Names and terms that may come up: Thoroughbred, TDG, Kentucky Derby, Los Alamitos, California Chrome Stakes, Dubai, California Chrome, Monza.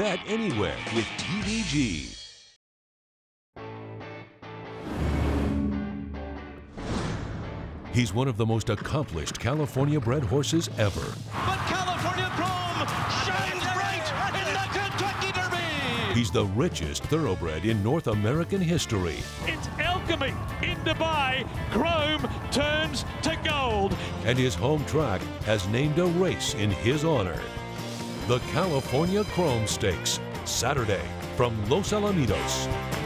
bet anywhere with TDG. He's one of the most accomplished California-bred horses ever. But California Chrome shines bright in the Kentucky Derby! He's the richest thoroughbred in North American history. It's alchemy. In Dubai, Chrome turns to gold. And his home track has named a race in his honor. The California Chrome Stakes, Saturday from Los Alamitos.